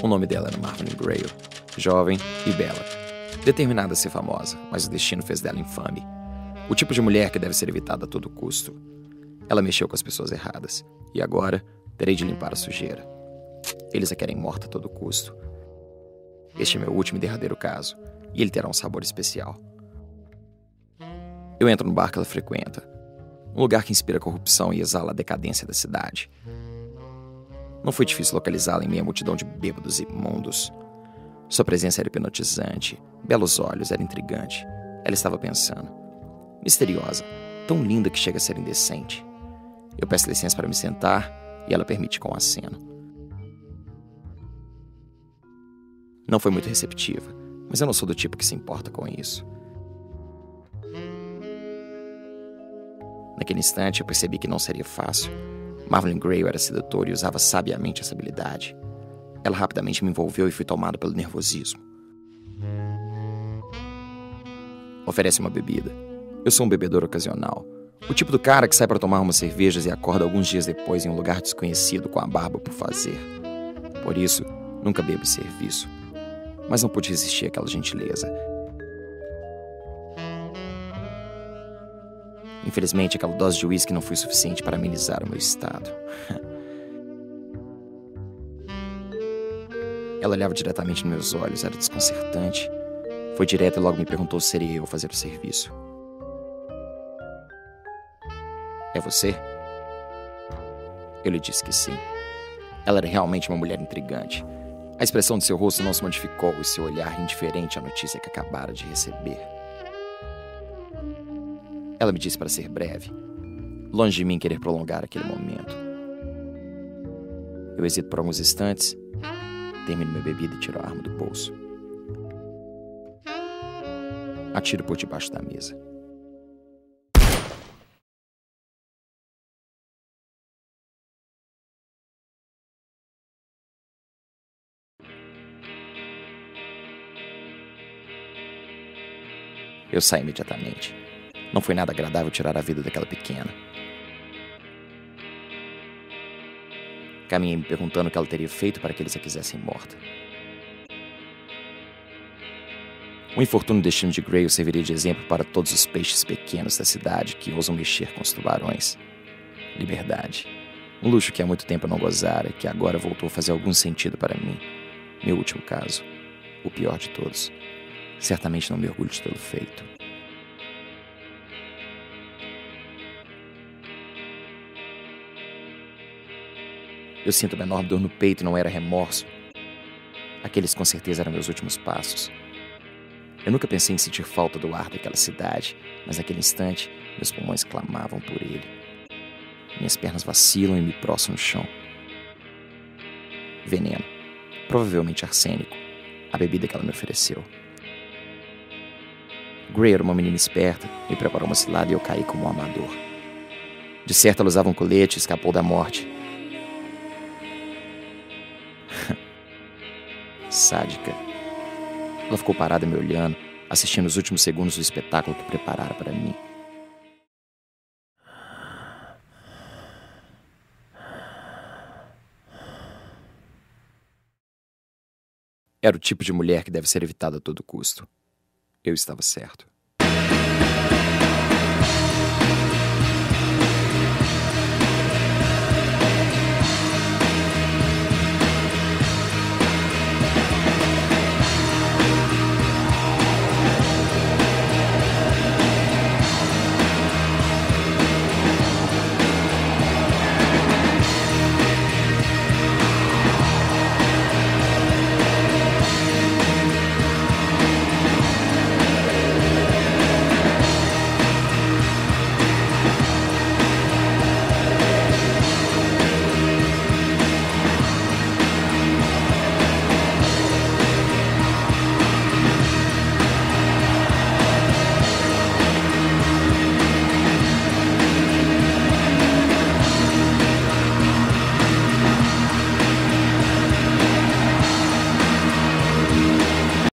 O nome dela era Marvin Grail, jovem e bela, determinada a ser famosa, mas o destino fez dela infame. O tipo de mulher que deve ser evitada a todo custo. Ela mexeu com as pessoas erradas, e agora terei de limpar a sujeira. Eles a querem morta a todo custo. Este é meu último e derradeiro caso, e ele terá um sabor especial. Eu entro no bar que ela frequenta, um lugar que inspira corrupção e exala a decadência da cidade. Não foi difícil localizá-la em meio à multidão de bêbados imundos. Sua presença era hipnotizante, belos olhos, era intrigante. Ela estava pensando. Misteriosa, tão linda que chega a ser indecente. Eu peço licença para me sentar e ela permite com um aceno. Não foi muito receptiva, mas eu não sou do tipo que se importa com isso. Naquele instante, eu percebi que não seria fácil. Marilyn Grey era sedutora e usava sabiamente essa habilidade. Ela rapidamente me envolveu e fui tomado pelo nervosismo. Oferece uma bebida. Eu sou um bebedor ocasional. O tipo do cara que sai para tomar umas cervejas e acorda alguns dias depois em um lugar desconhecido com a barba por fazer. Por isso, nunca bebo em serviço. Mas não pude resistir àquela gentileza. Infelizmente, aquela dose de uísque não foi suficiente para amenizar o meu estado. Ela olhava diretamente nos meus olhos, era desconcertante. Foi direto e logo me perguntou se seria eu a fazer o serviço. É você? Eu lhe disse que sim. Ela era realmente uma mulher intrigante. A expressão de seu rosto não se modificou e seu olhar indiferente à notícia que acabara de receber. Ela me disse para ser breve, longe de mim querer prolongar aquele momento. Eu hesito por alguns instantes, termino minha bebida e tiro a arma do bolso. Atiro por debaixo da mesa. Eu saí imediatamente. Não foi nada agradável tirar a vida daquela pequena. Caminhei me perguntando o que ela teria feito para que eles a quisessem morta. O infortúnio destino de Grail serviria de exemplo para todos os peixes pequenos da cidade que ousam mexer com os tubarões. Liberdade. Um luxo que há muito tempo eu não gozara e que agora voltou a fazer algum sentido para mim. Meu último caso. O pior de todos. Certamente não me orgulho de tê-lo feito. Eu sinto uma enorme dor no peito e não era remorso. Aqueles com certeza eram meus últimos passos. Eu nunca pensei em sentir falta do ar daquela cidade, mas naquele instante, meus pulmões clamavam por ele. Minhas pernas vacilam e me prostram no chão. Veneno. Provavelmente arsênico. A bebida que ela me ofereceu. Grey era uma menina esperta, me preparou uma cilada e eu caí como um amador. De certo, ela usava um colete e escapou da morte. Sádica. Ela ficou parada me olhando, assistindo os últimos segundos do espetáculo que preparara para mim. Era o tipo de mulher que deve ser evitada a todo custo. Eu estava certo.